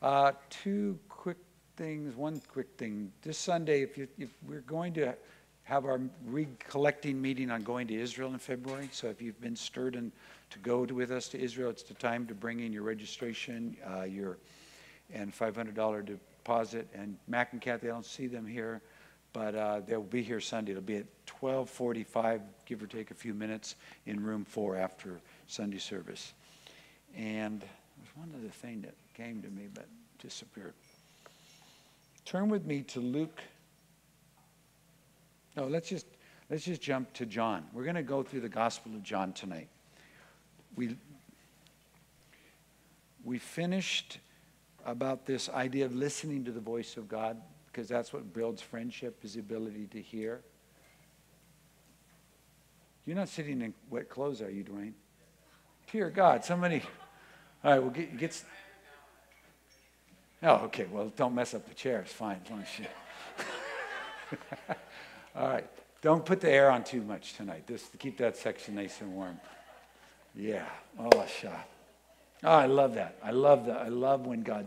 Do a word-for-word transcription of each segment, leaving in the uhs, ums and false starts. Uh, two quick things, one quick thing. This Sunday, if, you, if we're going to have our recollecting meeting on going to Israel in February, so if you've been stirred in, to go to, with us to Israel, it's the time to bring in your registration, uh, your and five hundred dollars deposit. And Mac and Kathy, I don't see them here, but uh, they'll be here Sunday. It'll be at twelve forty-five, give or take a few minutes, in room four after Sunday service. And there's one other thing that came to me but disappeared. Turn with me to Luke. No, let's just let's just jump to John. We're going to go through the Gospel of John tonight. We we finished about this idea of listening to the voice of God, because that's what builds friendship, is the ability to hear. You're not sitting in wet clothes, are you, Dwayne? Dear God, somebody. All right, we'll get. get oh, okay. Well, don't mess up the chair. It's fine. As long as you... All right. Don't put the air on too much tonight. Just to keep that section nice and warm. Yeah. Oh, Asha. Oh, I love that. I love that. I love when God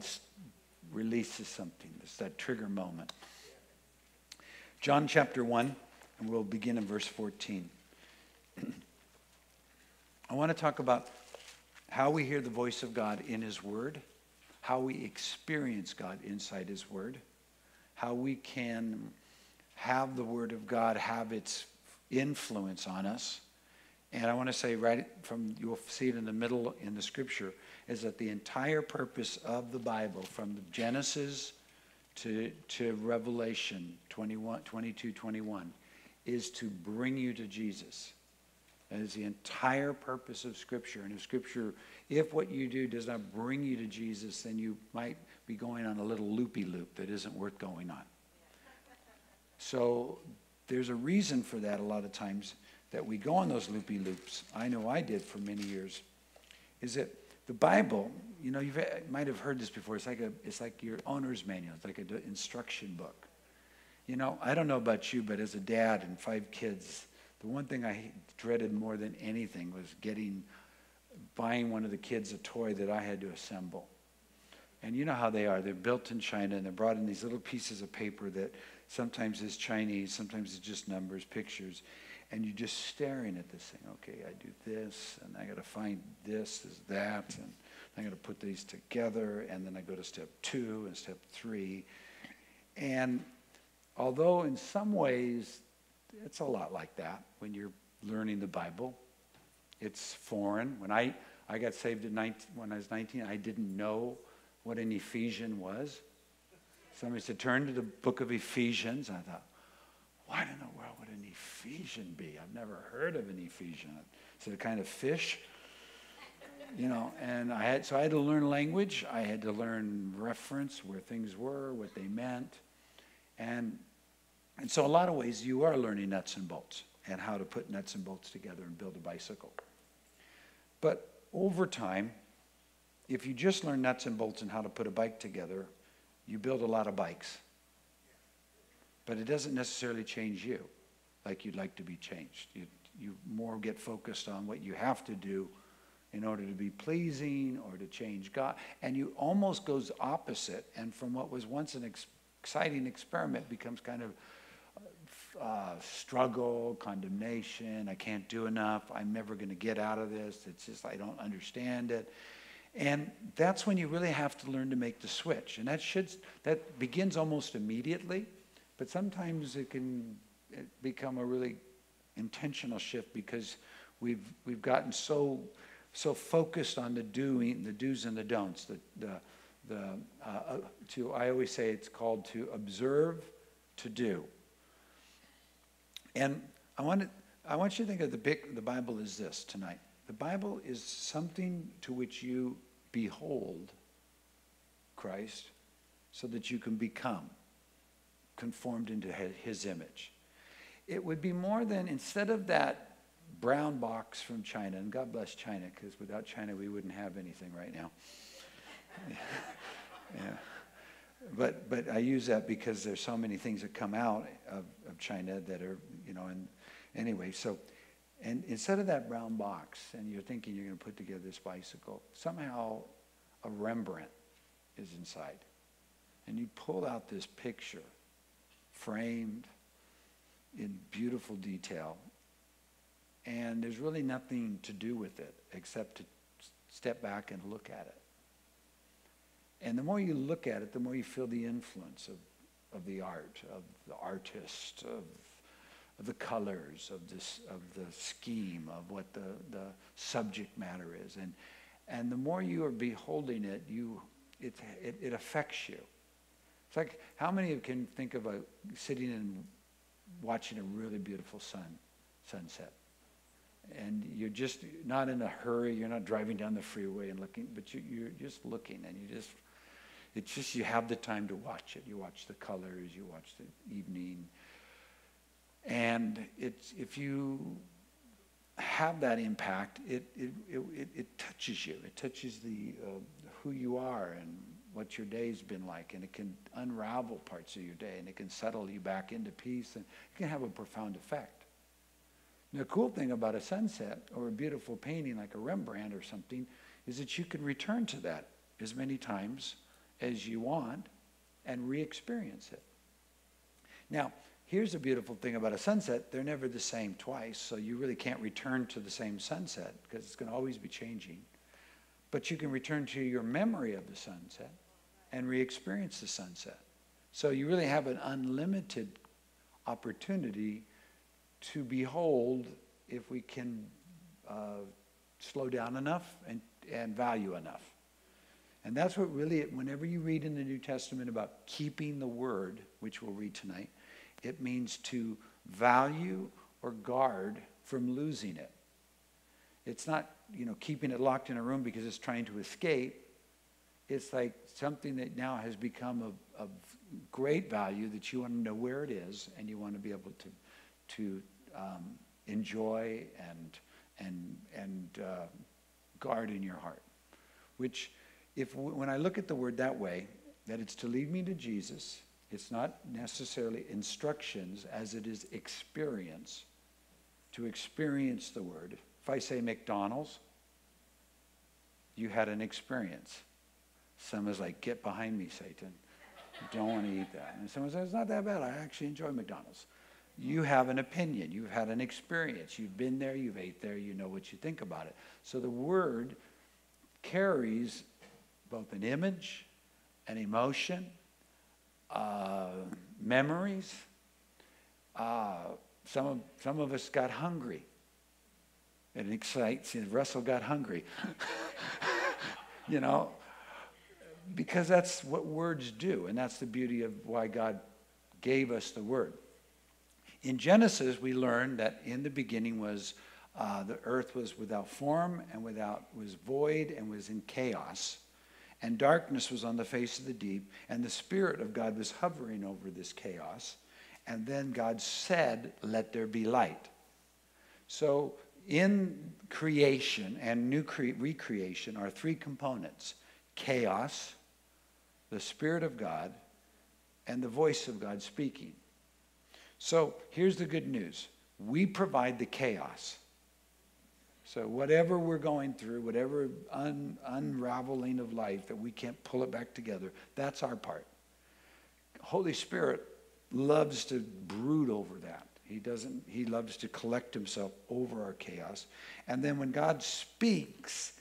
releases something. It's that trigger moment. John chapter one, and we'll begin in verse fourteen. I want to talk about how we hear the voice of God in His Word, how we experience God inside His Word, how we can have the Word of God have its influence on us. And I want to say right from, you'll see it in the middle in the Scripture, is that the entire purpose of the Bible, from Genesis to, to Revelation twenty-one, twenty-two, twenty-one, is to bring you to Jesus. That is the entire purpose of Scripture. And if Scripture, if what you do does not bring you to Jesus, then you might be going on a little loopy-loop that isn't worth going on. So there's a reason for that a lot of times, that we go on those loopy-loops. I know I did for many years. Is that the Bible, you know, you might have heard this before. It's like, a, it's like your owner's manual. It's like an instruction book. You know, I don't know about you, but as a dad and five kids, the one thing I dreaded more than anything was getting, buying one of the kids a toy that I had to assemble. And you know how they are. They're built in China, and they're brought in these little pieces of paper that sometimes is Chinese, sometimes it's just numbers, pictures. And you're just staring at this thing. Okay, I do this, and I got to find this, is that, and I got to put these together, and then I go to step two and step three. And although in some ways, it's a lot like that when you're learning the Bible. It's foreign. When I, I got saved at nineteen, when I was nineteen, I didn't know what an Ephesian was. Somebody said, turn to the book of Ephesians. And I thought, why in the world would an Ephesian be? I've never heard of an Ephesian. Is it a kind of fish? You know, and I had, so I had to learn language. I had to learn reference, where things were, what they meant. And And so a lot of ways you are learning nuts and bolts and how to put nuts and bolts together and build a bicycle. But over time, if you just learn nuts and bolts and how to put a bike together, you build a lot of bikes. But it doesn't necessarily change you like you'd like to be changed. You, you more get focused on what you have to do in order to be pleasing or to change God. And you almost goes opposite, and from what was once an ex- exciting experiment becomes kind of Uh, struggle, condemnation, I can't do enough, I'm never going to get out of this, it's just I don't understand it. And that's when you really have to learn to make the switch. And that should, that begins almost immediately, but sometimes it can it become a really intentional shift, because we've we've gotten so so focused on the doing, the do's and the don'ts, the the, the uh, to I always say it's called to observe, to do. And I want, to, I want you to think of the, big, the Bible as this tonight. The Bible is something to which you behold Christ so that you can become conformed into His image. It would be more than, instead of that brown box from China, and God bless China, because without China we wouldn't have anything right now. Yeah. But but I use that because there's so many things that come out of, of China that are, you know, and anyway, so, and instead of that brown box, and you're thinking you're going to put together this bicycle, somehow a Rembrandt is inside. And you pull out this picture, framed in beautiful detail, and there's really nothing to do with it except to step back and look at it. And the more you look at it, the more you feel the influence of, of the art, of the artist, of, of the colors, of, this, of the scheme, of what the, the subject matter is. And, and the more you are beholding it, you, it, it, it affects you. It's like, how many of you can think of a, sitting and watching a really beautiful sun, sunset? And you're just not in a hurry, you're not driving down the freeway and looking, but you, you're just looking, and you just, it's just you have the time to watch it. You watch the colors, you watch the evening. And it's, if you have that impact, it, it, it, it touches you. It touches the, uh, who you are and what your day's been like, and it can unravel parts of your day, and it can settle you back into peace, and it can have a profound effect. The cool thing about a sunset or a beautiful painting like a Rembrandt or something is that you can return to that as many times as you want and re-experience it. Now, here's the beautiful thing about a sunset. They're never the same twice, so you really can't return to the same sunset because it's going to always be changing. But you can return to your memory of the sunset and re-experience the sunset. So you really have an unlimited opportunity to behold, if we can uh, slow down enough and, and value enough. And that's what really, whenever you read in the New Testament about keeping the word, which we'll read tonight, it means to value or guard from losing it. It's not, you know, keeping it locked in a room because it's trying to escape. It's like something that now has become of, of great value that you want to know where it is, and you want to be able to to um, enjoy and, and, and uh, guard in your heart. Which, if w when I look at the word that way, that it's to lead me to Jesus, it's not necessarily instructions as it is experience, to experience the word. If I say McDonald's, you had an experience. Someone's like, get behind me, Satan. I don't want to eat that. And someone says, it's not that bad. I actually enjoy McDonald's. You have an opinion, you've had an experience, you've been there, you've ate there, you know what you think about it. So the word carries both an image, an emotion, uh, memories. Uh, some, of, some of us got hungry. It excites, and Russell got hungry. You know, because that's what words do, and that's the beauty of why God gave us the word. In Genesis, we learn that in the beginning was uh, the earth was without form and without was void and was in chaos, and darkness was on the face of the deep, and the Spirit of God was hovering over this chaos. And then God said, "Let there be light." So in creation and new cre recreation are three components: chaos, the Spirit of God, and the voice of God speaking. So here's the good news. We provide the chaos. So whatever we're going through, whatever un unraveling of life that we can't pull it back together, that's our part. Holy Spirit loves to brood over that. He doesn't, he loves to collect himself over our chaos. And then when God speaks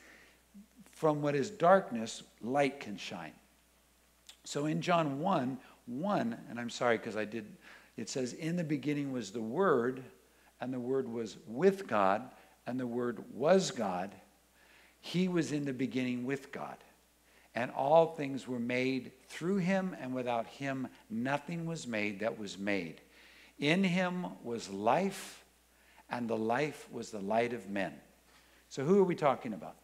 from what is darkness, light can shine. So in John one, one, and I'm sorry because I did... It says, in the beginning was the Word, and the Word was with God, and the Word was God. He was in the beginning with God. And all things were made through him, and without him nothing was made that was made. In him was life, and the life was the light of men. So who are we talking about?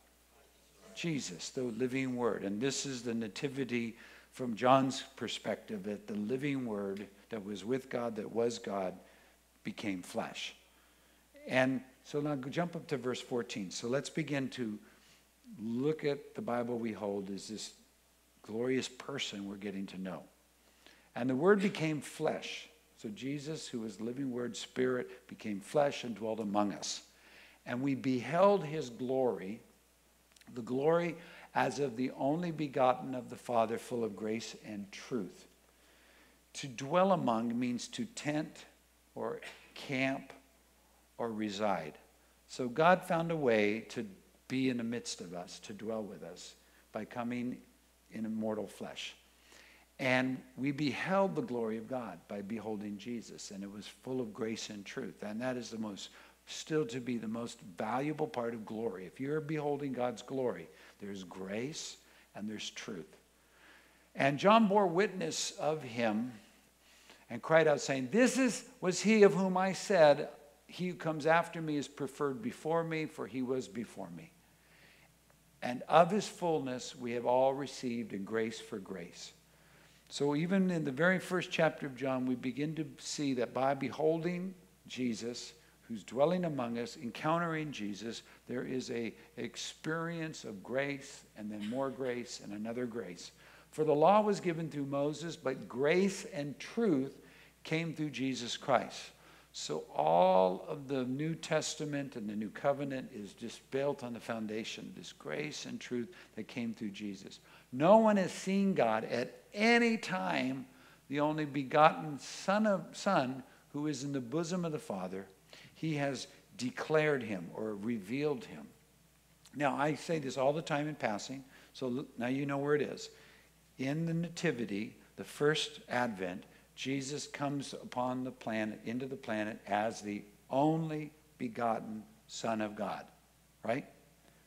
Jesus, the living Word. And this is the nativity from John's perspective, that the living Word that was with God, that was God, became flesh. And so now jump up to verse fourteen. So let's begin to look at the Bible we hold as this glorious person we're getting to know. And the Word became flesh. So Jesus, who was living Word, Spirit, became flesh and dwelt among us. And we beheld his glory, the glory as of the only begotten of the Father, full of grace and truth. To dwell among means to tent or camp or reside. So God found a way to be in the midst of us, to dwell with us, by coming in immortal flesh. And we beheld the glory of God by beholding Jesus, and it was full of grace and truth. And that is the most, still to be the most valuable part of glory. If you're beholding God's glory, there's grace and there's truth. And John bore witness of him and cried out, saying, "This is, was he of whom I said, he who comes after me is preferred before me, for he was before me. And of his fullness we have all received, and grace for grace." So even in the very first chapter of John, we begin to see that by beholding Jesus, who's dwelling among us, encountering Jesus, there is a experience of grace, and then more grace, and another grace. For the law was given through Moses, but grace and truth came through Jesus Christ. So all of the New Testament and the New Covenant is just built on the foundation of this grace and truth that came through Jesus. No one has seen God at any time. The only begotten Son, of, Son who is in the bosom of the Father, he has declared him or revealed him. Now, I say this all the time in passing, so now you know where it is. In the Nativity, the first Advent, Jesus comes upon the planet, into the planet, as the only begotten Son of God, right?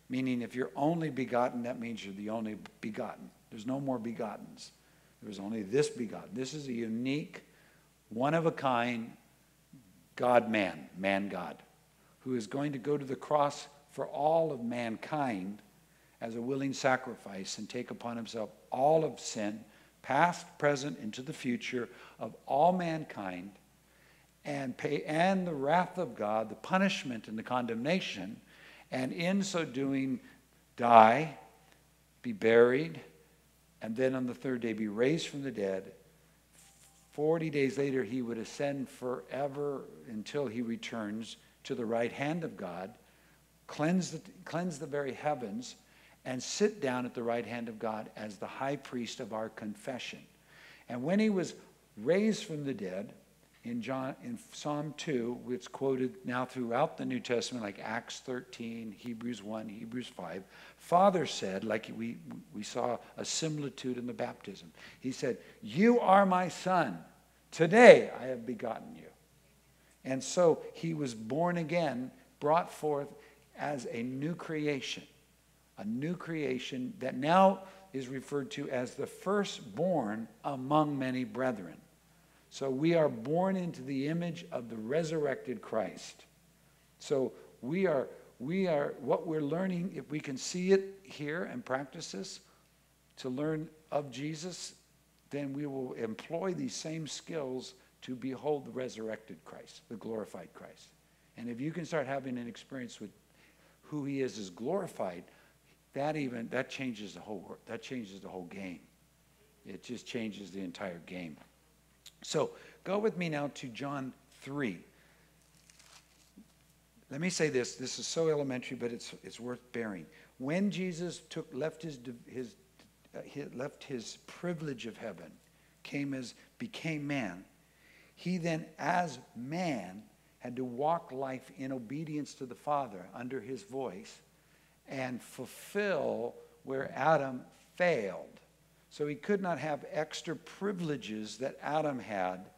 Meaning if you're only begotten, that means you're the only begotten. There's no more begottens. There's only this begotten. This is a unique, one-of-a-kind God-man, man-God, who is going to go to the cross for all of mankind as a willing sacrifice and take upon himself all of sin, past, present, into the future, of all mankind, and pay and the wrath of God, the punishment and the condemnation, and in so doing die, be buried, and then on the third day be raised from the dead. Forty days later he would ascend forever until he returns to the right hand of God, cleanse the, cleanse the very heavens, and sit down at the right hand of God as the high priest of our confession. And when he was raised from the dead, in, John, in Psalm two, it's quoted now throughout the New Testament, like Acts thirteen, Hebrews one, Hebrews five, Father said, like we, we saw a similitude in the baptism, he said, "You are my son, today I have begotten you." And so he was born again, brought forth as a new creation. A new creation that now is referred to as the firstborn among many brethren. So we are born into the image of the resurrected Christ. So we are, we are what we're learning, if we can see it here and practice this, to learn of Jesus, then we will employ these same skills to behold the resurrected Christ, the glorified Christ. And if you can start having an experience with who he is as glorified, That even that changes the whole world. That changes the whole game. It just changes the entire game. So go with me now to John three. Let me say this. This is so elementary, but it's it's worth bearing. When Jesus took left his his, uh, his left his privilege of heaven, came as became man. He then, as man, had to walk life in obedience to the Father under his voice, and fulfill where Adam failed. So he could not have extra privileges that Adam had,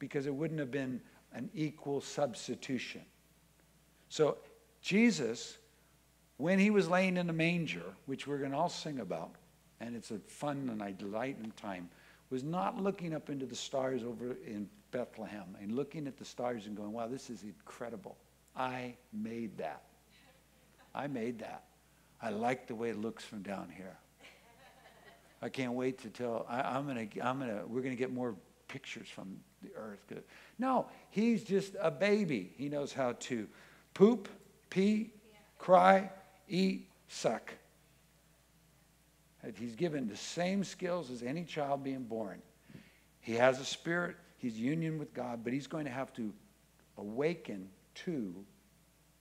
because it wouldn't have been an equal substitution. So Jesus, when he was laying in the manger, which we're going to all sing about, and it's a fun and a delightful time, was not looking up into the stars over in Bethlehem and looking at the stars and going, "Wow, this is incredible. I made that. I made that. I like the way it looks from down here. I can't wait to tell. I, I'm gonna. I'm gonna. We're gonna get more pictures from the earth." No, he's just a baby. He knows how to poop, pee, cry, eat, suck. He's given the same skills as any child being born. He has a spirit. He's union with God, but he's going to have to awaken to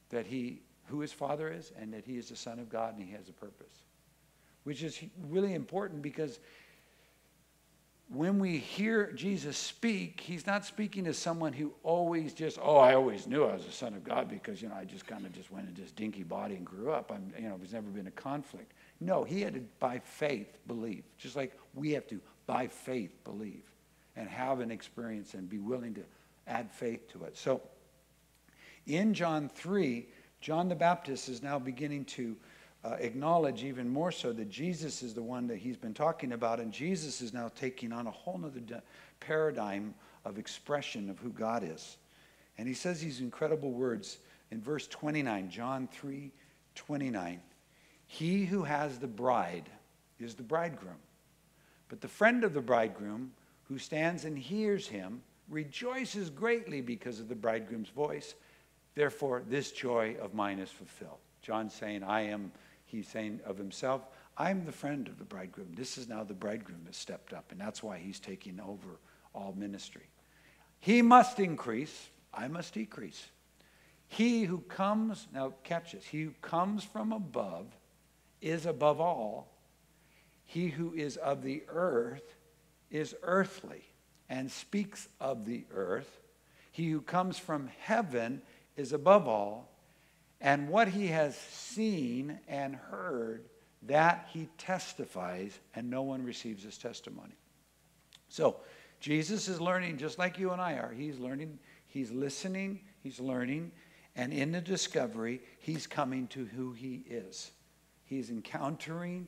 that he. who his Father is and that he is the Son of God and he has a purpose. Which is really important, because when we hear Jesus speak, he's not speaking as someone who always just, oh, I always knew I was the Son of God because, you know, I just kind of just went into this dinky body and grew up. I'm, you know, there's never been a conflict. No, he had to, by faith, believe. Just like we have to, by faith, believe and have an experience and be willing to add faith to it. So in John three, John the Baptist is now beginning to Uh, acknowledge even more so that Jesus is the one that he's been talking about, and Jesus is now taking on a whole nother d- paradigm of expression of who God is. And he says these incredible words in verse twenty-nine, John three twenty-nine. He who has the bride is the bridegroom, but the friend of the bridegroom who stands and hears him rejoices greatly because of the bridegroom's voice. Therefore, this joy of mine is fulfilled. John's saying, I am... He's saying of himself, I'm the friend of the bridegroom. This is now the bridegroom has stepped up, and that's why he's taking over all ministry. He must increase, I must decrease. He who comes, now catch this, he who comes from above is above all. He who is of the earth is earthly and speaks of the earth. He who comes from heaven is above all. And what he has seen and heard, that he testifies, and no one receives his testimony. So Jesus is learning just like you and I are. He's learning, he's listening, he's learning, and in the discovery, he's coming to who he is. He's encountering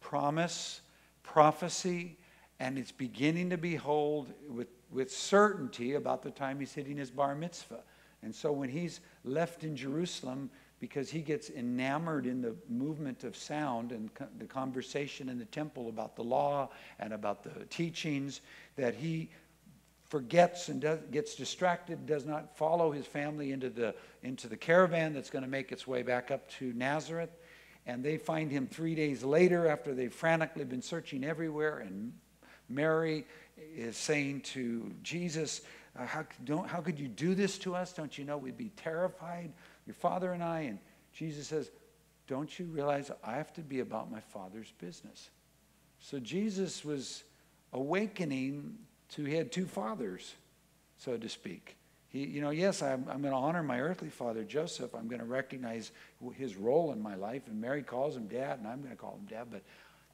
promise, prophecy, and it's beginning to behold with, with certainty about the time he's hitting his bar mitzvah. And so when he's left in Jerusalem, because he gets enamored in the movement of sound and co- the conversation in the temple about the law and about the teachings, that he forgets and does, gets distracted, does not follow his family into the, into the caravan that's going to make its way back up to Nazareth. And they find him three days later after they've frantically been searching everywhere. And Mary is saying to Jesus, How, don't, how could you do this to us? Don't you know we'd be terrified, your father and I? And Jesus says, don't you realize I have to be about my Father's business? So Jesus was awakening to, he had two fathers, so to speak. He, you know, yes, I'm, I'm going to honor my earthly father, Joseph. I'm going to recognize his role in my life. And Mary calls him dad, and I'm going to call him dad. But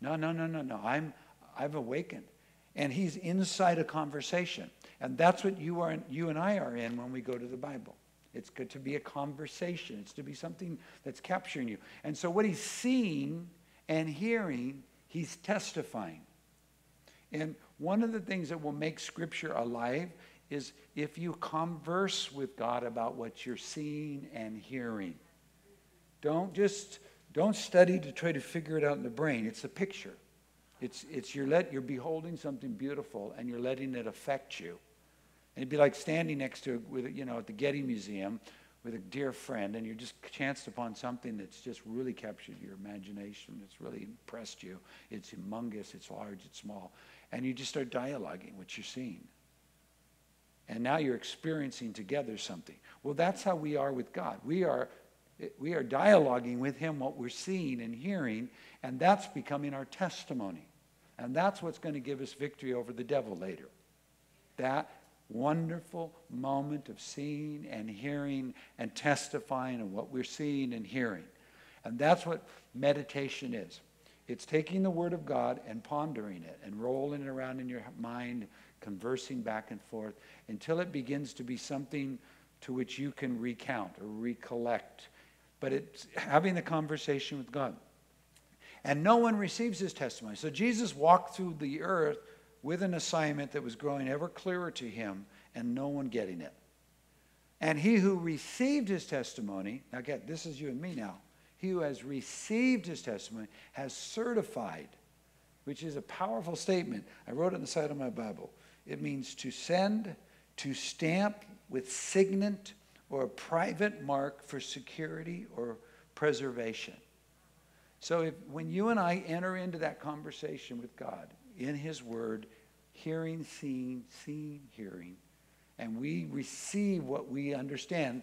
no, no, no, no, no. I'm, I've awakened. And he's inside a conversation. And that's what you are, you and I are in when we go to the Bible. It's good to be a conversation. It's to be something that's capturing you. And so what he's seeing and hearing, he's testifying. And one of the things that will make Scripture alive is if you converse with God about what you're seeing and hearing. Don't just, don't study to try to figure it out in the brain. It's a picture. It's, it's you're, let, you're beholding something beautiful and you're letting it affect you. And it'd be like standing next to, with, you know, at the Getty Museum with a dear friend, and you're just chanced upon something that's just really captured your imagination. It's really impressed you. It's humongous. It's large. It's small. And you just start dialoguing what you're seeing. And now you're experiencing together something. Well, that's how we are with God. We are we are dialoguing with him what we're seeing and hearing, and that's becoming our testimony. And that's what's going to give us victory over the devil later. That wonderful moment of seeing and hearing and testifying of what we're seeing and hearing. And that's what meditation is. It's taking the Word of God and pondering it and rolling it around in your mind, conversing back and forth until it begins to be something to which you can recount or recollect. But it's having the conversation with God. And no one receives his testimony. So Jesus walked through the earth with an assignment that was growing ever clearer to him, and no one getting it. And he who received his testimony, now get this, is you and me now, he who has received his testimony has certified, which is a powerful statement. I wrote it on the side of my Bible. It means to send, to stamp with signet or a private mark for security or preservation. So if, when you and I enter into that conversation with God, in his word, hearing, seeing, seeing, hearing, and we receive what we understand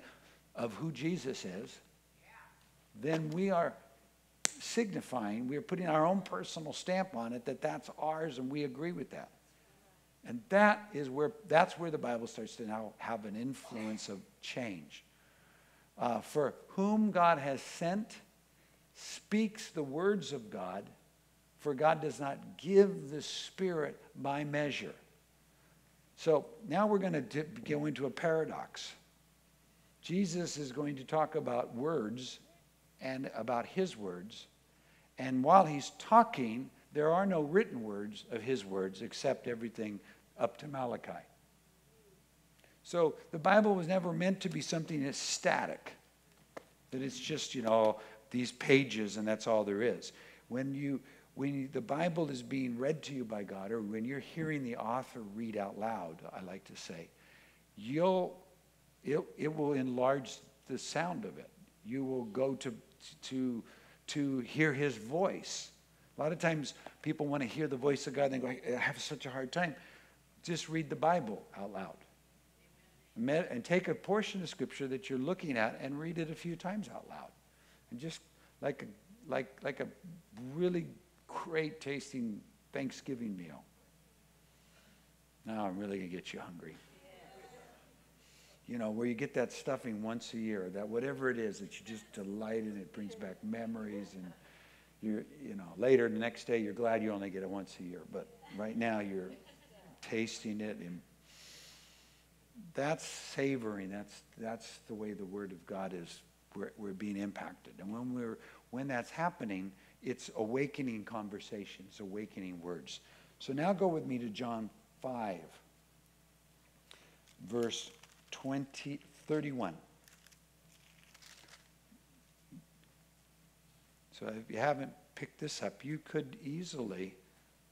of who Jesus is, then we are signifying, we are putting our own personal stamp on it, that that's ours and we agree with that. And that is where, that's where the Bible starts to now have an influence of change. Uh, for whom God has sent speaks the words of God, for God does not give the Spirit by measure. So now we're going to go into a paradox. Jesus is going to talk about words and about his words. And while he's talking, there are no written words of his words except everything up to Malachi. So the Bible was never meant to be something that's static, that it's just, you know, these pages and that's all there is. When you, when the Bible is being read to you by God, or when you're hearing the author read out loud, I like to say, you'll, it, it will enlarge the sound of it. You will go to, to, to hear his voice. A lot of times people want to hear the voice of God and they go, I have such a hard time. Just read the Bible out loud. And take a portion of Scripture that you're looking at and read it a few times out loud. And just like a, like, like a really great tasting Thanksgiving meal. Now I'm really going to get you hungry. You know, where you get that stuffing once a year, that whatever it is that you just delight in, it brings back memories. And, you're, you know, later the next day you're glad you only get it once a year. But right now you're tasting it and that's savoring. That's, that's the way the Word of God is. We're, we're being impacted. And when, we're, when that's happening, it's awakening conversations, awakening words. So now go with me to John five, verse thirty-one. So if you haven't picked this up, you could easily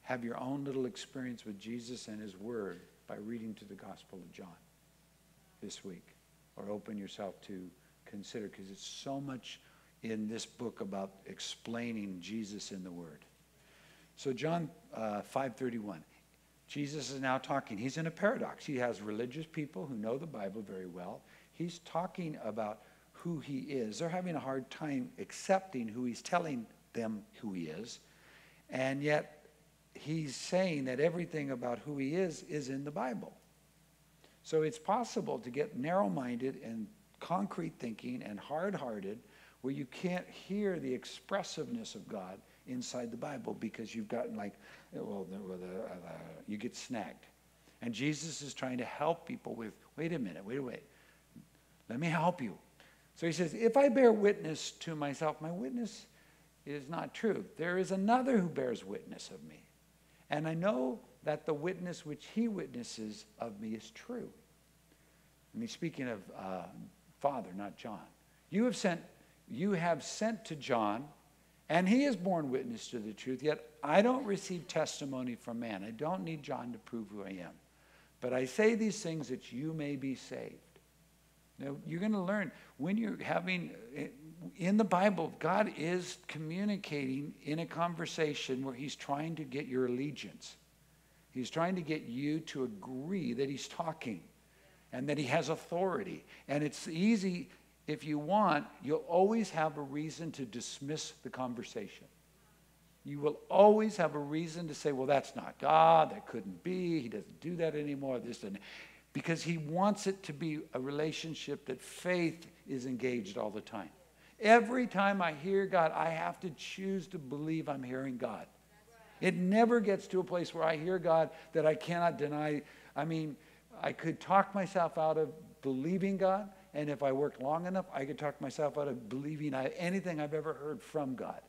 have your own little experience with Jesus and his Word by reading to the Gospel of John this week, or open yourself to consider, because it's so much in this book about explaining Jesus in the Word. So John uh, five thirty-one, Jesus is now talking. He's in a paradox. He has religious people who know the Bible very well. He's talking about who he is. They're having a hard time accepting who he's telling them who he is, and yet he's saying that everything about who he is is in the Bible. So it's possible to get narrow-minded and concrete thinking and hard-hearted where you can't hear the expressiveness of God inside the Bible because you've gotten like, well, you get snagged. And Jesus is trying to help people with, wait a minute, wait a minute, let me help you. So he says, if I bear witness to myself, my witness is not true. There is another who bears witness of me. And I know that the witness which he witnesses of me is true. And he's speaking of uh, Father, not John. You have sent, you have sent to John, and he has borne witness to the truth, yet I don't receive testimony from man. I don't need John to prove who I am. But I say these things that you may be saved. Now, you're going to learn when you're having, in the Bible, God is communicating in a conversation where he's trying to get your allegiance. He's trying to get you to agree that he's talking and that he has authority. And it's easy, if you want, you'll always have a reason to dismiss the conversation. You will always have a reason to say, well, that's not God, that couldn't be, he doesn't do that anymore, this and that. Because he wants it to be a relationship that faith is engaged all the time. Every time I hear God, I have to choose to believe I'm hearing God. It never gets to a place where I hear God that I cannot deny. I mean, I could talk myself out of believing God, and if I worked long enough, I could talk myself out of believing I, anything I've ever heard from God.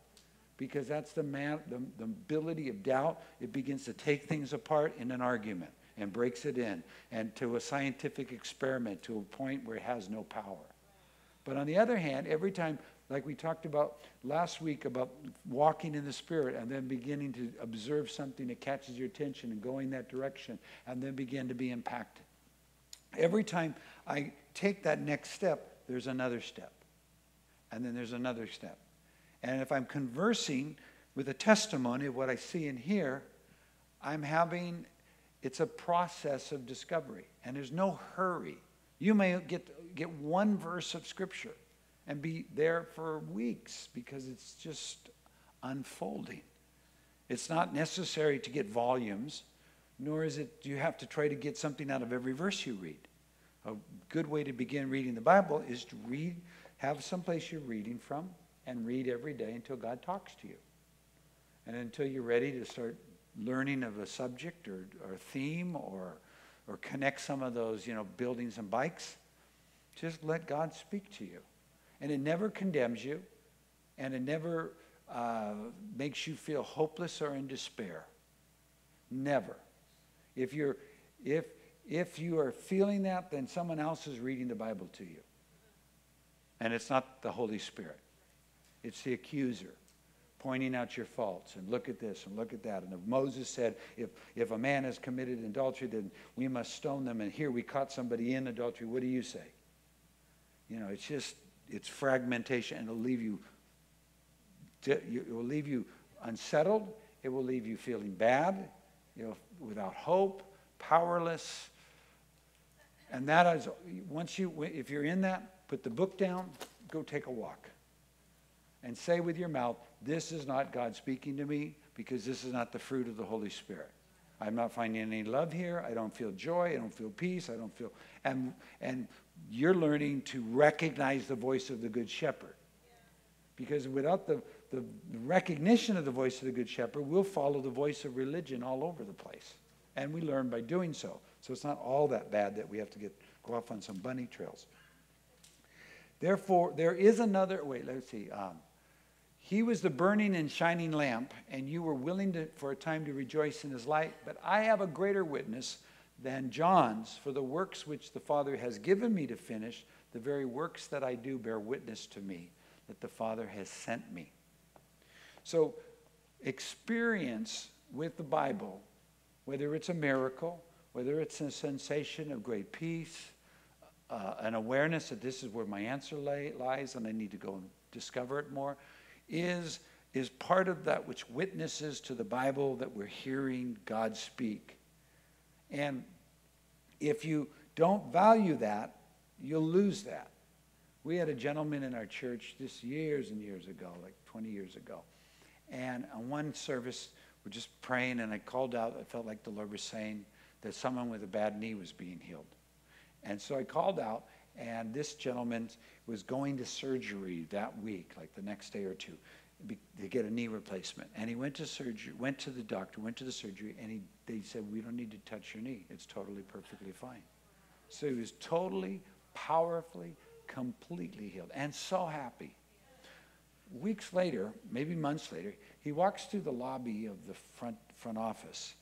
Because that's the, man, the, the ability of doubt. It begins to take things apart in an argument, and breaks it in, and to a scientific experiment, to a point where it has no power. But on the other hand, every time, like we talked about last week, about walking in the Spirit, and then beginning to observe something that catches your attention, and going that direction, and then begin to be impacted. Every time I take that next step, there's another step. And then there's another step. And if I'm conversing with a testimony of what I see and hear, I'm having... It's a process of discovery, and there's no hurry. You may get, get one verse of Scripture, and be there for weeks because it's just unfolding. It's not necessary to get volumes, nor is it you have to try to get something out of every verse you read. A good way to begin reading the Bible is to read, have someplace you're reading from, and read every day until God talks to you. And until you're ready to start learning of a subject or, or theme or, or connect some of those, you know, buildings and bikes, just let God speak to you. And it never condemns you, and it never uh, makes you feel hopeless or in despair. Never. If you're, if, if you are feeling that, then someone else is reading the Bible to you. And it's not the Holy Spirit. It's the accuser pointing out your faults, and look at this and look at that. And if Moses said, if, if a man has committed adultery, then we must stone them, and here we caught somebody in adultery, what do you say? You know, it's just, it's fragmentation, and it'll leave you, it will leave you unsettled, it will leave you feeling bad, you know, without hope, powerless. And that is, once you, if you're in that, put the book down, go take a walk. And say with your mouth, this is not God speaking to me, because this is not the fruit of the Holy Spirit. I'm not finding any love here. I don't feel joy. I don't feel peace. I don't feel... And, and you're learning to recognize the voice of the Good Shepherd. Because without the, the recognition of the voice of the Good Shepherd, we'll follow the voice of religion all over the place. And we learn by doing so. So it's not all that bad that we have to get go off on some bunny trails. Therefore, there is another... Wait, let's see... Um, He was the burning and shining lamp, and you were willing to, for a time to rejoice in his light. But I have a greater witness than John's, for the works which the Father has given me to finish, the very works that I do bear witness to me, that the Father has sent me. So experience with the Bible, whether it's a miracle, whether it's a sensation of great peace, uh, an awareness that this is where my answer lay, lies and I need to go and discover it more, is is part of that which witnesses to the Bible that we're hearing God speak. And if you don't value that, you'll lose that. We had a gentleman in our church just years and years ago, like twenty years ago. And on one service, we're just praying, and I called out, I felt like the Lord was saying that someone with a bad knee was being healed. And so I called out, and this gentleman was going to surgery that week, like the next day or two, to get a knee replacement. And he went to surgery, went to the doctor, went to the surgery, and he, they said, we don't need to touch your knee. It's totally, perfectly fine. So he was totally, powerfully, completely healed, and so happy. Weeks later, maybe months later, he walks through the lobby of the front, front office.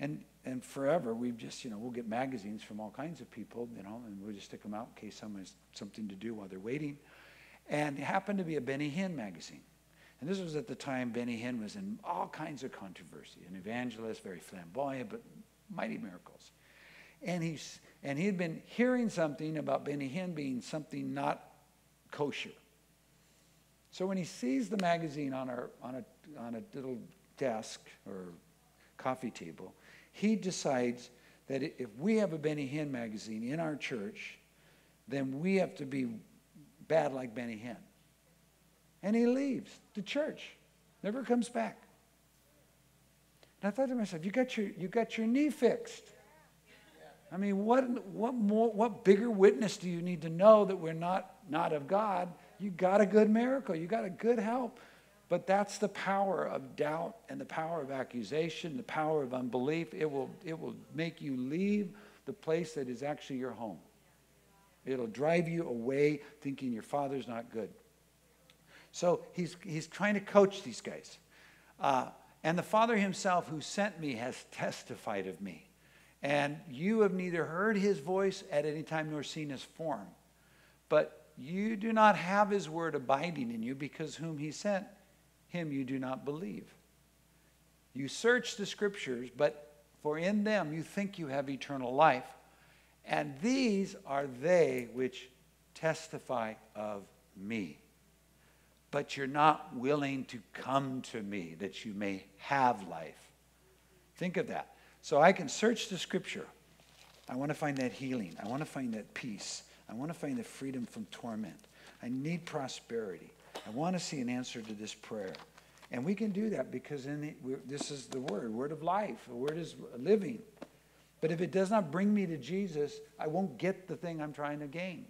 And, and forever, we've just, you know, we'll get magazines from all kinds of people, you know, and we'll just stick them out in case someone has something to do while they're waiting. And it happened to be a Benny Hinn magazine. And this was at the time Benny Hinn was in all kinds of controversy, an evangelist, very flamboyant, but mighty miracles. And, he's, and he had been hearing something about Benny Hinn being something not kosher. So when he sees the magazine on, our, on, a, on a little desk or coffee table, he decides that if we have a Benny Hinn magazine in our church, then we have to be bad like Benny Hinn. And he leaves the church, never comes back. And I thought to myself, you got your, you got your knee fixed. I mean, what, what, more, what bigger witness do you need to know that we're not, not of God? You got a good miracle. You got a good help. But that's the power of doubt and the power of accusation, the power of unbelief. It will, it will make you leave the place that is actually your home. It'll drive you away thinking your father's not good. So he's, he's trying to coach these guys. Uh, and the Father himself who sent me has testified of me. And you have neither heard his voice at any time nor seen his form. But you do not have his word abiding in you, because whom he sent, him you do not believe. You search the scriptures, but for in them you think you have eternal life, and these are they which testify of me. But you're not willing to come to me that you may have life. Think of that. So I can search the scripture. I want to find that healing. I want to find that peace. I want to find the freedom from torment. I need prosperity. I want to see an answer to this prayer. And we can do that because in the, we, this is the word, word of life, the word is living. But if it does not bring me to Jesus, I won't get the thing I'm trying to gain.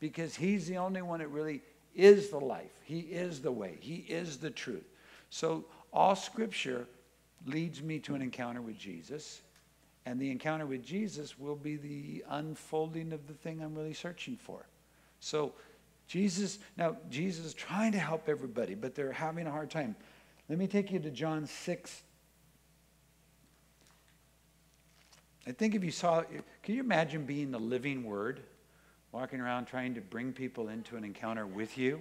Because he's the only one that really is the life. He is the way. He is the truth. So all scripture leads me to an encounter with Jesus. And the encounter with Jesus will be the unfolding of the thing I'm really searching for. So Jesus, now Jesus is trying to help everybody, but they're having a hard time. Let me take you to John six. I think if you saw, can you imagine being the living word, walking around trying to bring people into an encounter with you?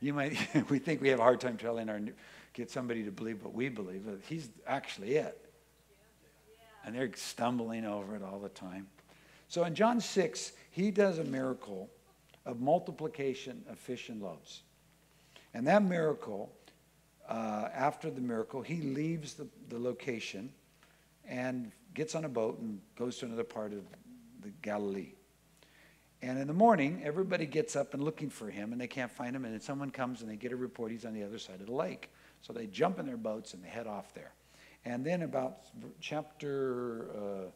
You might, we think we have a hard time telling our, get somebody to believe what we believe. He's actually it. And they're stumbling over it all the time. So in John six, he does a miracle of multiplication of fish and loaves. And that miracle, uh, after the miracle, he leaves the, the location and gets on a boat and goes to another part of the Galilee. And in the morning, everybody gets up and looking for him, and they can't find him. And then someone comes and they get a report he's on the other side of the lake. So they jump in their boats and they head off there. And then about chapter, uh,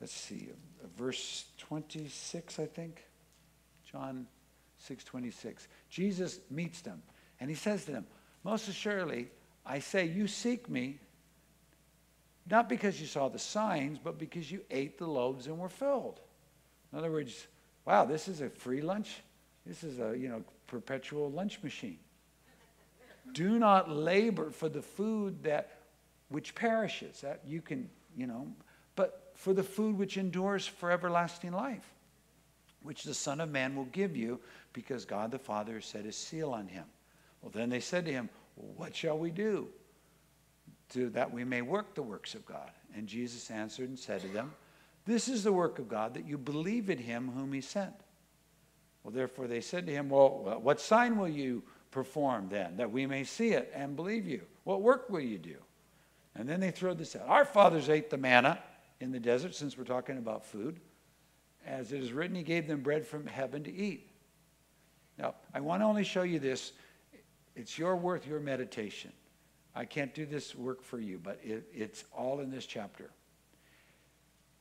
let's see, verse twenty-six, I think. John six twenty-six. Jesus meets them, and he says to them, most assuredly, I say, you seek me, not because you saw the signs, but because you ate the loaves and were filled. In other words, wow, this is a free lunch. This is a, you know, perpetual lunch machine. Do not labor for the food that... which perishes, that you can, you know, but for the food which endures for everlasting life, which the Son of Man will give you, because God the Father has set his seal on him. Well, then they said to him, well, what shall we do to that we may work the works of God? And Jesus answered and said to them, this is the work of God, that you believe in him whom he sent. Well, therefore they said to him, well, what sign will you perform then, that we may see it and believe you? What work will you do? And then they throw this out. Our fathers ate the manna in the desert, since we're talking about food. As it is written, he gave them bread from heaven to eat. Now, I want to only show you this. It's your worth, your meditation. I can't do this work for you, but it, it's all in this chapter.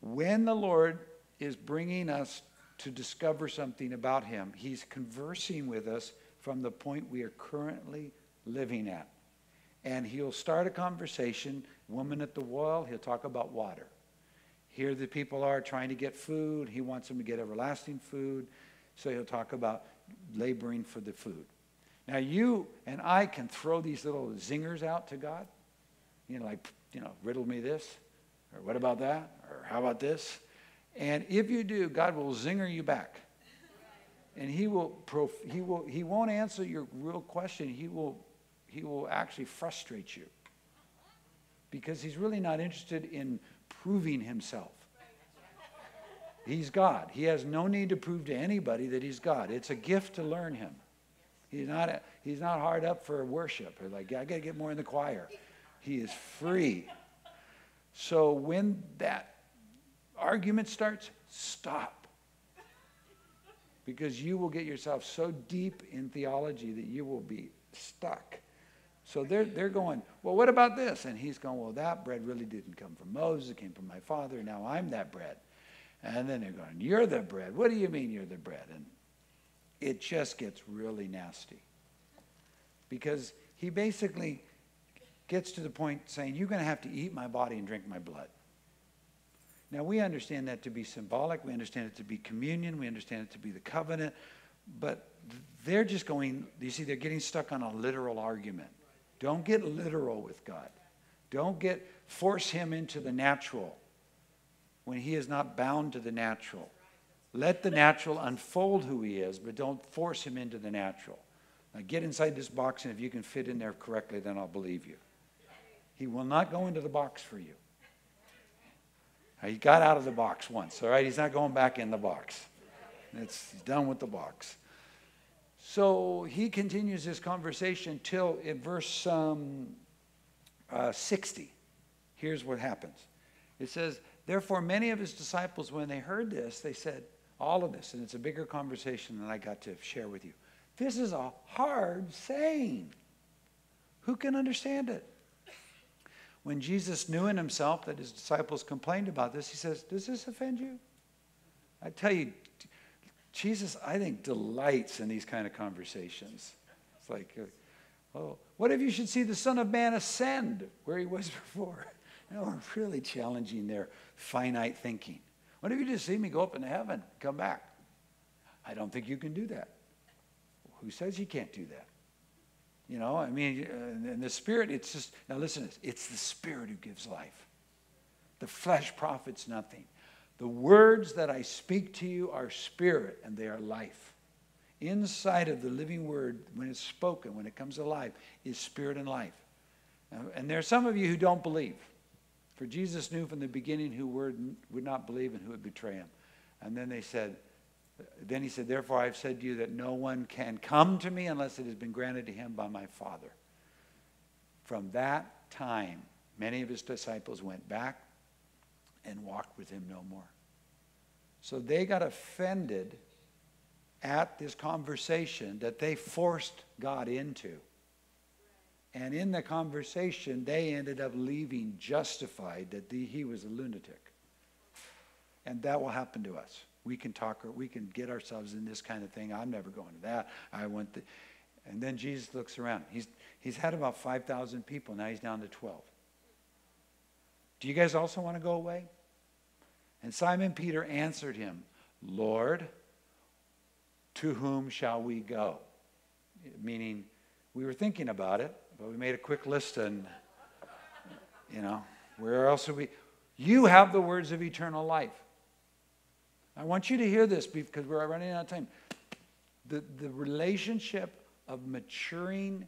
When the Lord is bringing us to discover something about him, he's conversing with us from the point we are currently living at. And he'll start a conversation, woman at the well, he'll talk about water. Here the people are trying to get food. He wants them to get everlasting food. So he'll talk about laboring for the food. Now you and I can throw these little zingers out to God. You know, like, you know, riddle me this, or what about that, or how about this? And if you do, God will zinger you back. And he will, prof he will, he won't answer your real question. He will He will actually frustrate you, because he's really not interested in proving himself. He's God. He has no need to prove to anybody that he's God. It's a gift to learn him. He's not, a, he's not hard up for worship. Or like, I got to get more in the choir. He is free. So when that argument starts, stop. Because you will get yourself so deep in theology that you will be stuck. So they're, they're going, well, what about this? And he's going, well, that bread really didn't come from Moses. It came from my father. Now I'm that bread. And then they're going, you're the bread. What do you mean you're the bread? And it just gets really nasty. Because he basically gets to the point saying, you're going to have to eat my body and drink my blood. Now we understand that to be symbolic. We understand it to be communion. We understand it to be the covenant. But they're just going, you see, they're getting stuck on a literal argument. Don't get literal with God. Don't get, force him into the natural when he is not bound to the natural. Let the natural unfold who he is, but don't force him into the natural. Now get inside this box, and if you can fit in there correctly, then I'll believe you. He will not go into the box for you. He got out of the box once, all right? He's not going back in the box. It's, he's done with the box. So he continues this conversation till in verse um, uh, sixty. Here's what happens. It says, therefore many of his disciples, when they heard this, they said, all of this, and it's a bigger conversation than I got to share with you. This is a hard saying. Who can understand it? When Jesus knew in himself that his disciples complained about this, he says, does this offend you? I tell you, Jesus, I think, delights in these kind of conversations. It's like, oh, what if you should see the Son of Man ascend where he was before? No, we're really challenging their finite thinking. What if you just see me go up into heaven, come back? I don't think you can do that. Who says you can't do that? You know, I mean, and the Spirit, it's just, now listen to this, it's the Spirit who gives life. The flesh profits nothing. The words that I speak to you are spirit and they are life. Inside of the living word, when it's spoken, when it comes alive, is spirit and life. And there are some of you who don't believe. For Jesus knew from the beginning who would not believe and who would betray him. And then they said, then he said, therefore I have said to you that no one can come to me unless it has been granted to him by my Father. From that time, many of his disciples went back and walked with him no more. So they got offended at this conversation that they forced God into. And in the conversation, they ended up leaving justified that the, he was a lunatic. And that will happen to us. We can talk, or we can get ourselves in this kind of thing. I'm never going to that. I want the, and then Jesus looks around. He's, he's had about five thousand people. Now he's down to twelve. Do you guys also want to go away? And Simon Peter answered him, Lord, to whom shall we go? Meaning, we were thinking about it, but we made a quick list and, you know, where else are we? You have the words of eternal life. I want you to hear this because we're running out of time. The, the relationship of maturing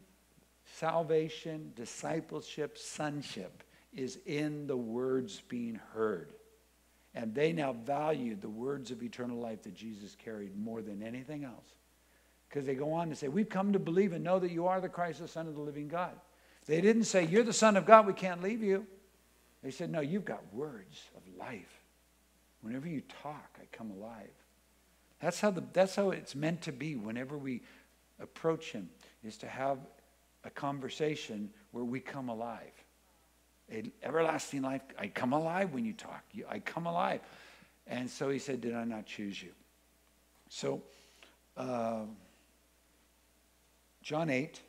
salvation, discipleship, sonship is in the words being heard. And they now value the words of eternal life that Jesus carried more than anything else. Because they go on to say, we've come to believe and know that you are the Christ, the Son of the living God. They didn't say, you're the Son of God, we can't leave you. They said, no, you've got words of life. Whenever you talk, I come alive. That's how, the, that's how it's meant to be whenever we approach him, is to have a conversation where we come alive. An everlasting life, I come alive when you talk. You, I come alive. And so he said, did I not choose you? So, uh, John eight,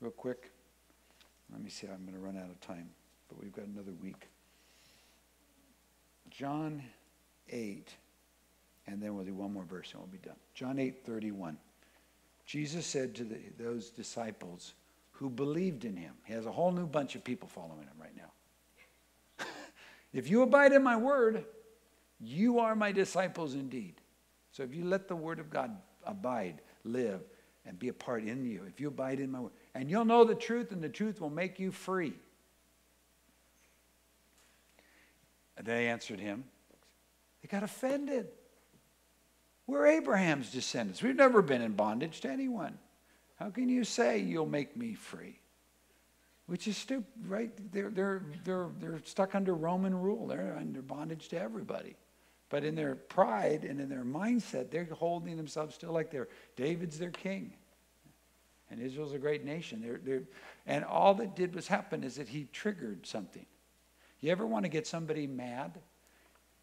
real quick. Let me see, I'm going to run out of time, but we've got another week. John eight, and then we'll do one more verse and we'll be done. John eight thirty-one. Jesus said to the, those disciples who believed in him. He has a whole new bunch of people following him right now. If you abide in my word, you are my disciples indeed. So if you let the word of God abide, live, and be a part in you, if you abide in my word, and you'll know the truth, and the truth will make you free. And they answered him. They got offended. We're Abraham's descendants. We've never been in bondage to anyone. How can you say you'll make me free? Which is stupid, right? They're, they're, they're, they're stuck under Roman rule. They're under bondage to everybody. But in their pride and in their mindset, they're holding themselves still like they're David's their king. And Israel's a great nation. They're, they're, and all that did was happen is that he triggered something. You ever want to get somebody mad?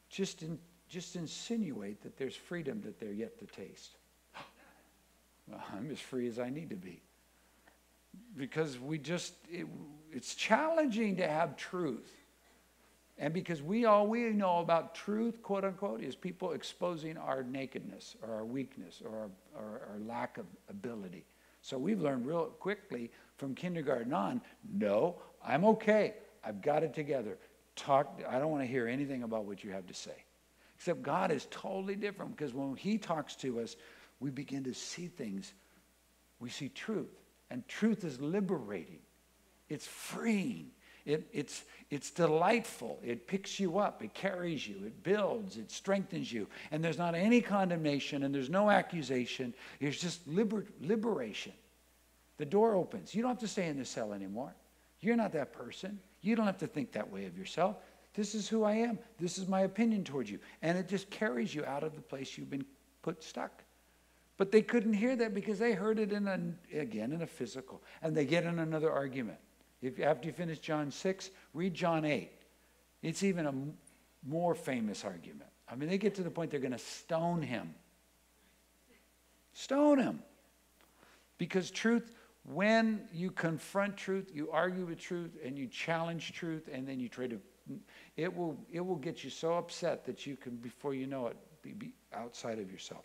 Just, in, just insinuate that there's freedom that they're yet to taste. Well, I'm as free as I need to be. Because we just, it, it's challenging to have truth. And because we all we know about truth, quote unquote, is people exposing our nakedness or our weakness or our, our, our lack of ability. So we've learned real quickly from kindergarten on, no, I'm okay. I've got it together. Talk. I don't want to hear anything about what you have to say. Except God is totally different, because when he talks to us, we begin to see things. We see truth. And truth is liberating. It's freeing. It, it's, it's delightful. It picks you up. It carries you. It builds. It strengthens you. And there's not any condemnation, and there's no accusation. There's just liber- liberation. The door opens. You don't have to stay in the cell anymore. You're not that person. You don't have to think that way of yourself. This is who I am. This is my opinion towards you. And it just carries you out of the place you've been put stuck. But they couldn't hear that because they heard it in a, again in a physical. And they get in another argument. If, after you finish John six, read John eight. It's even a more famous argument. I mean, they get to the point they're going to stone him. Stone him. Because truth, when you confront truth, you argue with truth, and you challenge truth, and then you try to, it will, it will get you so upset that you can, before you know it, be, be outside of yourself.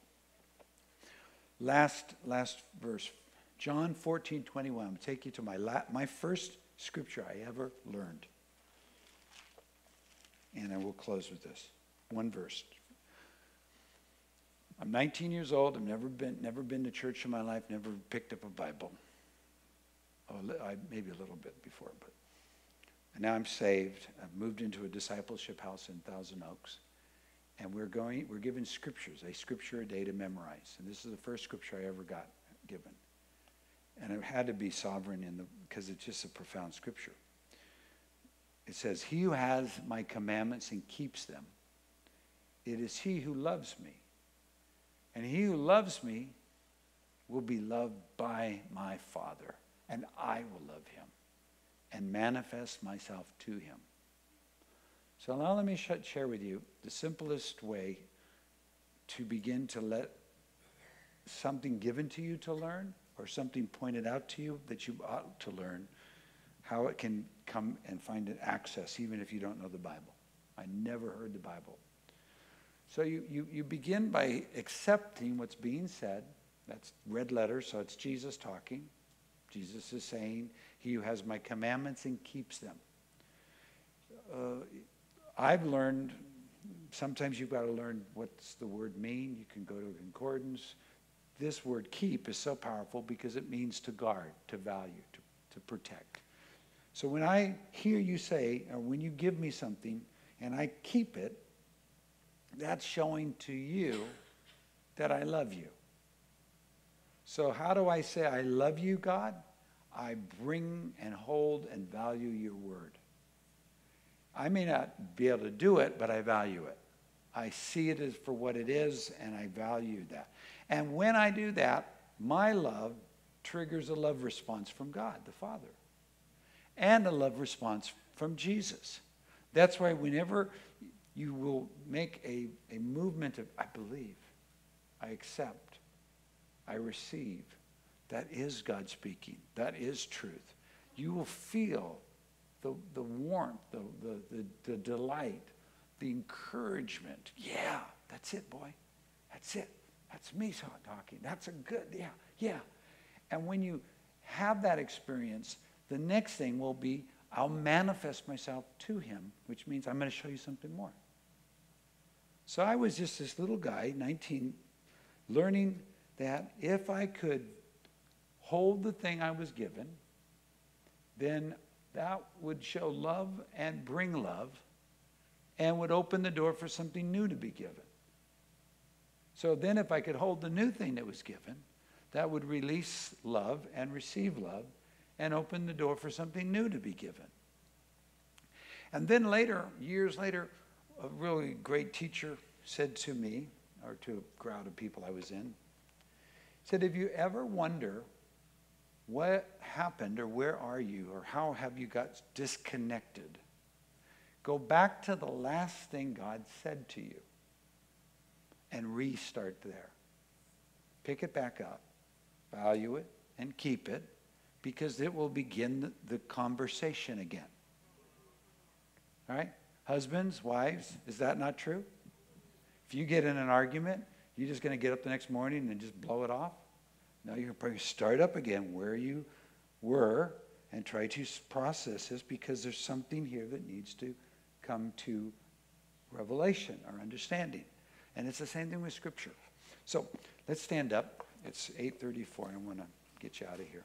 Last, last verse, John fourteen twenty-one. I'm going to take you to my, la my first scripture I ever learned. And I will close with this one verse. I'm nineteen years old. I've never been, never been to church in my life, never picked up a Bible. Oh, I, maybe a little bit before, but and now I'm saved. I've moved into a discipleship house in Thousand Oaks, and we're going. We're given scriptures, a scripture a day to memorize. And this is the first scripture I ever got given, and it had to be sovereign in the because it's just a profound scripture. It says, "He who has my commandments and keeps them, it is he who loves me. And he who loves me will be loved by my Father, and I will love him and manifest myself to him." So now let me share with you the simplest way to begin to let something given to you to learn or something pointed out to you that you ought to learn, how it can come and find an access even if you don't know the Bible. I never heard the Bible. So you, you, you begin by accepting what's being said. That's red letter, so it's Jesus talking. Jesus is saying, "He who has my commandments and keeps them." Uh, I've learned, sometimes you've got to learn what's the word mean. You can go to a concordance. This word keep is so powerful because it means to guard, to value, to, to protect. So when I hear you say, or when you give me something and I keep it, that's showing to you that I love you. So how do I say I love you, God? I bring and hold and value your word. I may not be able to do it, but I value it. I see it as for what it is, and I value that. And when I do that, my love triggers a love response from God, the Father, and a love response from Jesus. That's why whenever you will make a, a movement of, I believe, I accept, I receive. That is God speaking. That is truth. You will feel the, the warmth, the, the, the, the delight, the encouragement. Yeah, that's it, boy. That's it. That's me talking. That's a good, yeah, yeah. And when you have that experience, the next thing will be, I'll manifest myself to him, which means I'm going to show you something more. So I was just this little guy, nineteen, learning that if I could hold the thing I was given, then that would show love and bring love and would open the door for something new to be given. So then if I could hold the new thing that was given, that would release love and receive love and open the door for something new to be given. And then later, years later, a really great teacher said to me, or to a crowd of people I was in, said, "If you ever wonder what happened or where are you or how have you got disconnected, go back to the last thing God said to you and restart there. Pick it back up, value it, and keep it, because it will begin the conversation again." All right? Husbands, wives, is that not true? If you get in an argument, you're just going to get up the next morning and just blow it off? No, you're going to start up again where you were and try to process this, because there's something here that needs to come to revelation or understanding. And it's the same thing with Scripture. So let's stand up. It's eight thirty-four. I want to get you out of here.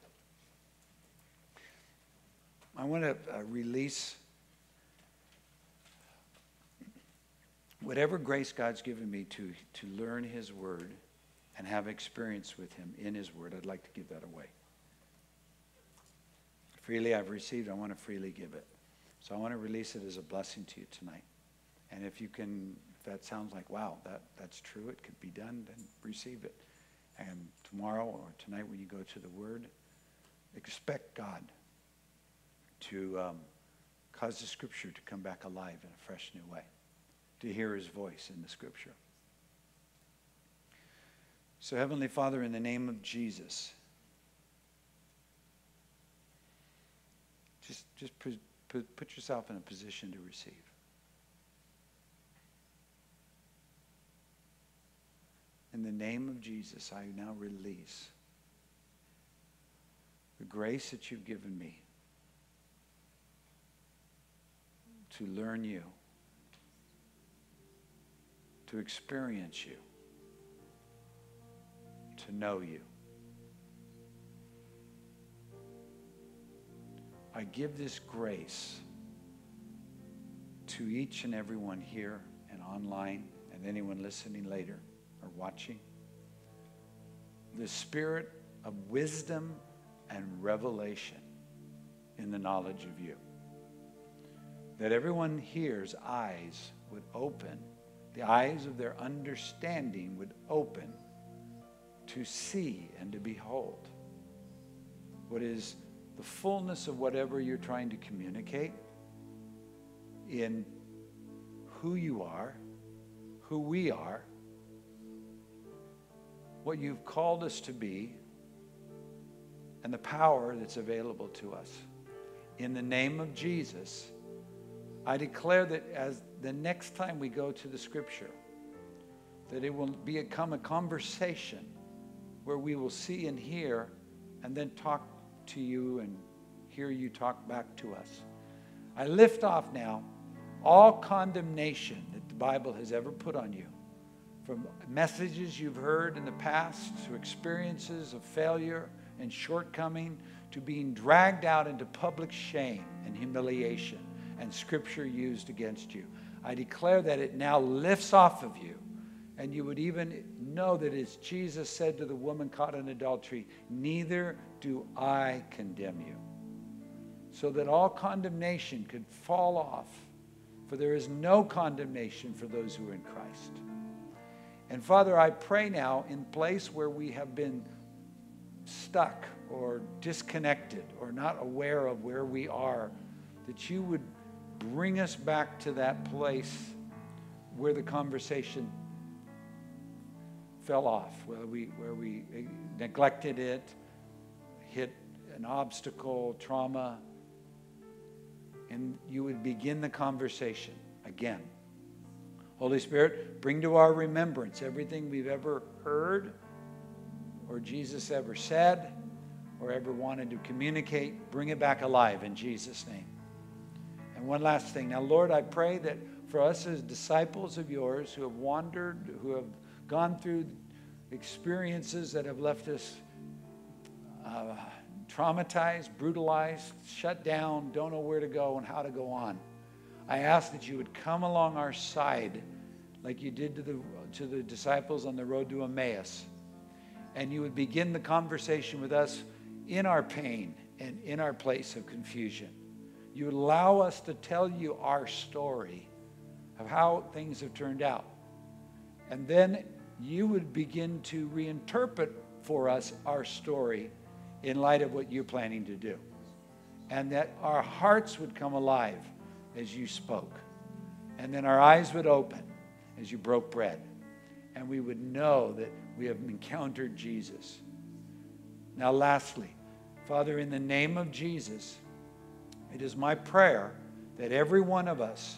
I want to uh, release whatever grace God's given me to, to learn his word and have experience with him in his word. I'd like to give that away. Freely I've received, I want to freely give it. So I want to release it as a blessing to you tonight. And if you can, if that sounds like, wow, that, that's true, it could be done, then receive it. And tomorrow or tonight when you go to the Word, expect God to um, cause the Scripture to come back alive in a fresh new way, to hear His voice in the Scripture. So, Heavenly Father, in the name of Jesus, just, just put, put, put yourself in a position to receive. In the name of Jesus, I now release the grace that you've given me to learn you, to experience you, to know you. I give this grace to each and everyone here and online and anyone listening later or watching. The spirit of wisdom and revelation in the knowledge of you. That everyone here's eyes would open, the eyes of their understanding would open to see and to behold what is the fullness of whatever you're trying to communicate in who you are, who we are, what you've called us to be, and the power that's available to us. In the name of Jesus, I declare that as the next time we go to the Scripture, that it will become a conversation where we will see and hear and then talk to you and hear you talk back to us. I lift off now all condemnation that the Bible has ever put on you, from messages you've heard in the past to experiences of failure and shortcoming, to being dragged out into public shame and humiliation and Scripture used against you. I declare that it now lifts off of you, and you would even know that as Jesus said to the woman caught in adultery, neither do I condemn you. So that all condemnation could fall off, for there is no condemnation for those who are in Christ. And Father, I pray now in place where we have been stuck or disconnected or not aware of where we are, that you would bring us back to that place where the conversation fell off, where we, where we neglected it, hit an obstacle, trauma, and you would begin the conversation again. Holy Spirit, bring to our remembrance everything we've ever heard or Jesus ever said or ever wanted to communicate. Bring it back alive in Jesus' name. And one last thing. Now, Lord, I pray that for us as disciples of yours who have wandered, who have gone through experiences that have left us uh, traumatized, brutalized, shut down, don't know where to go and how to go on, I ask that you would come along our side like you did to the, to the disciples on the road to Emmaus, and you would begin the conversation with us in our pain and in our place of confusion. You would allow us to tell you our story of how things have turned out. And then you would begin to reinterpret for us our story in light of what you're planning to do. And that our hearts would come alive as you spoke. And then our eyes would open as you broke bread. And we would know that we have encountered Jesus. Now lastly, Father, in the name of Jesus, it is my prayer that every one of us,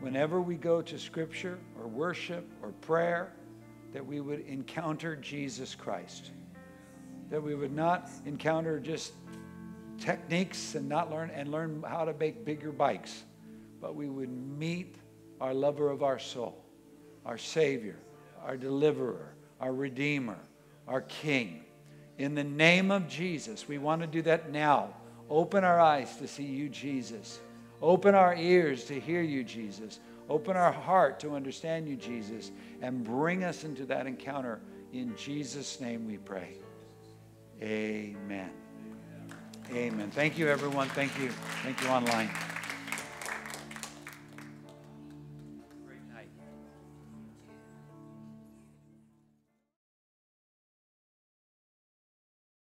whenever we go to Scripture or worship or prayer, that we would encounter Jesus Christ. That we would not encounter just techniques and not learn and learn how to make bigger bikes, but we would meet our lover of our soul, our Savior, our deliverer, our Redeemer, our King. In the name of Jesus, we want to do that now. Open our eyes to see you, Jesus. Open our ears to hear you, Jesus. Open our heart to understand you, Jesus. And bring us into that encounter. In Jesus' name we pray. Amen. Amen. Amen. Thank you, everyone. Thank you. Thank you online.